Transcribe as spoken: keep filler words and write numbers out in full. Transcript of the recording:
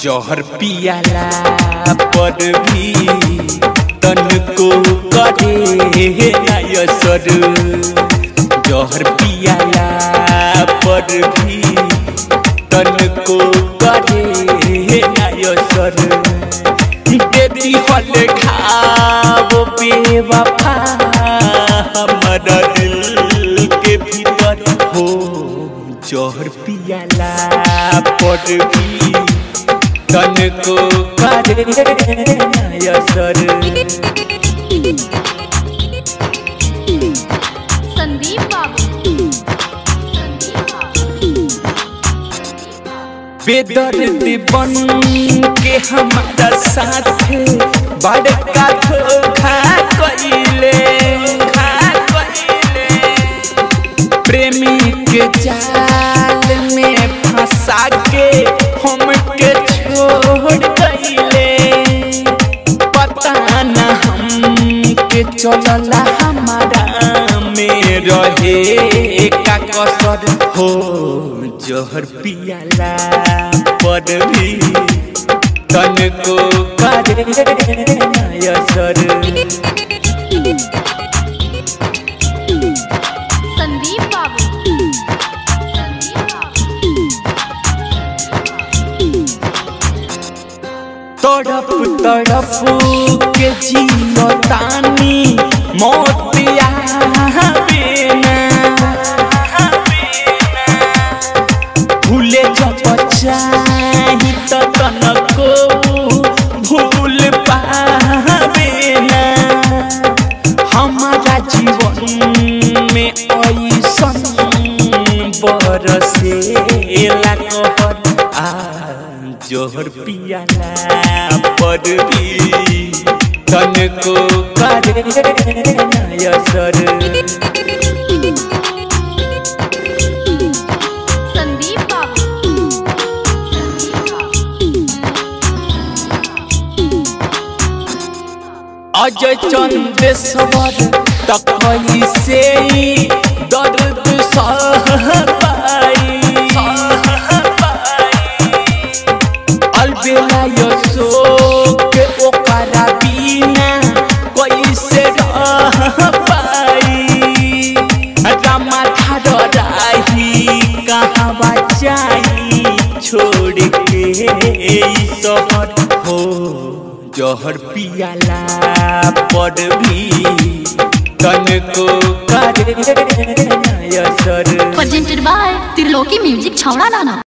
जहर पियाला पर भी तनको करे ना असर। जहर पियाला पर भी तनको करे ना असर। यदि हल खाओ बेवफा हमारा दिल के भीतर हो। जहर पियाला पर भी तनको करे ना असर। संदीप बाबू बेदर्द बन के हमारा साथ बड़का धोखा कइले। प्रेमी के जाल में फंसा के हमके चलला हमारा में रहे का कसर हो। जहर पियाला पर भी तनको करे ना असर। संदीप बाबू तड़प तड़प के जीव तानी मोतिया बिना। भूले जब चाही तो तनको भूल पावे ना। हमारा जीवन में ऐसन बरसेला कहर। जहर पियाला पर भी तनको करे ना असर। संदीप बाबू अजय चंद्रेश्वर तक से दर्द सह छोड़ के शहर हो। जहर पियाला पर भी तनको करे ना असर। Presented by Triloki music Chhawra लाना।